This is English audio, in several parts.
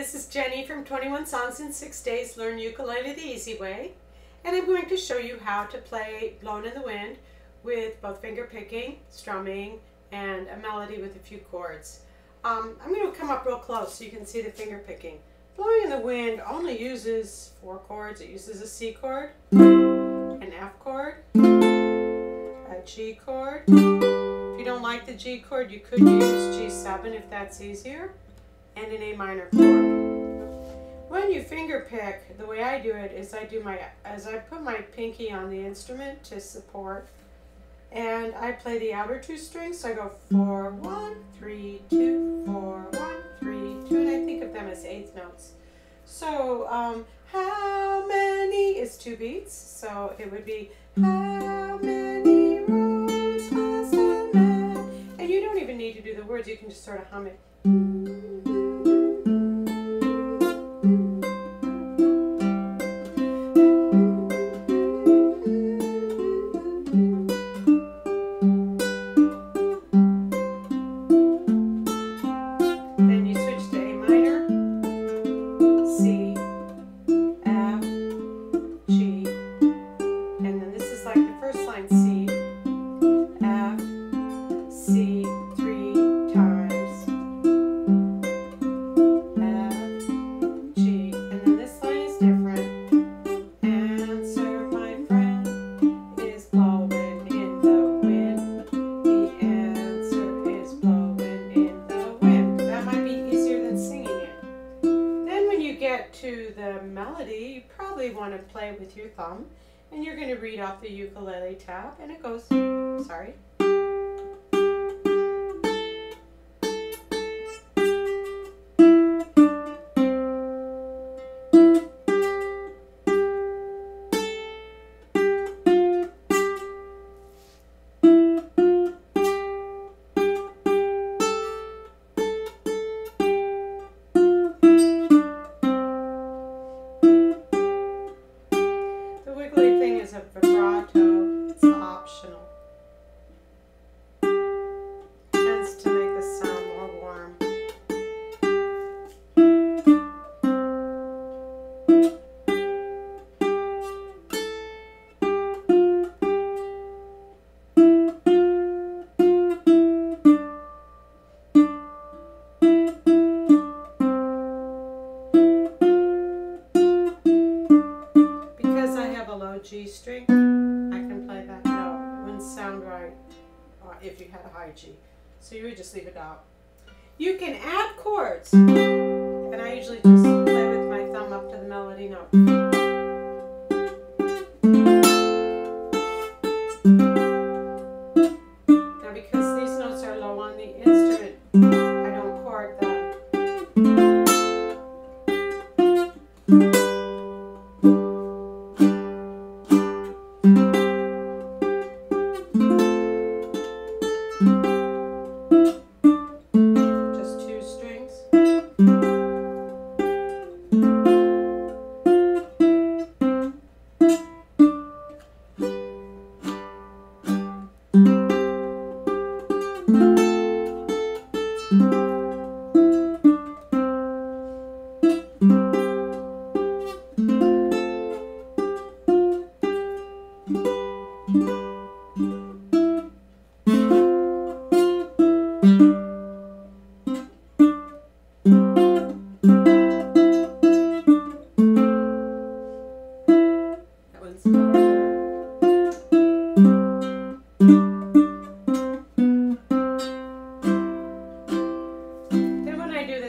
this is Jenny from 21 Songs in 6 Days: Learn Ukulele the Easy Way, and I'm going to show you how to play Blowin' in the Wind with both finger picking, strumming, and a melody with a few chords. I'm going to come up real close so you can see the finger picking. Blowin' in the Wind only uses 4 chords. It uses a C chord, an F chord, a G chord. If you don't like the G chord, you could use G7 if that's easier, and an A minor chord. When you finger pick, the way I do it is I put my pinky on the instrument to support, and I play the outer 2 strings. So I go 4, 1, 3, 2, 4, 1, 3, 2, and I think of them as 8th notes. So how many is 2 beats, so it would be how many roads has a man, and you don't even need to do the words, you can just sort of hum it. To the melody, you probably want to play with your thumb, and you're going to read off the ukulele tab, and it goes, sorry. Vibrato, it's optional. It tends to make the sound more warm. Because I have a low G string, I can play that note. It wouldn't sound right if you had a high G, so you would just leave it out. You can add chords, and I usually just play with my thumb up to the melody note.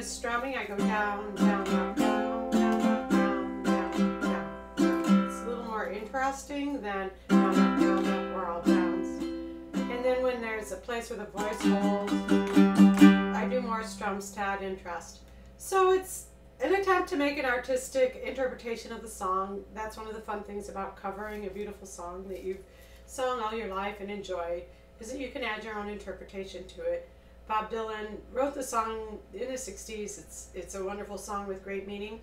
Strumming, I go down, down, up, down, down, up, down, down, down. It's a little more interesting than down, up, down, up, or all downs. And then when there's a place where the voice holds, I do more strums to add interest. So it's an attempt to make an artistic interpretation of the song. That's one of the fun things about covering a beautiful song that you've sung all your life and enjoy, is that you can add your own interpretation to it. Bob Dylan wrote the song in the 60s. It's a wonderful song with great meaning,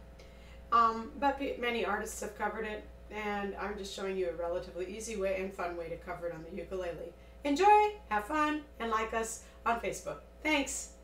but many artists have covered it, and I'm just showing you a relatively easy way and fun way to cover it on the ukulele. Enjoy, have fun, and like us on Facebook. Thanks!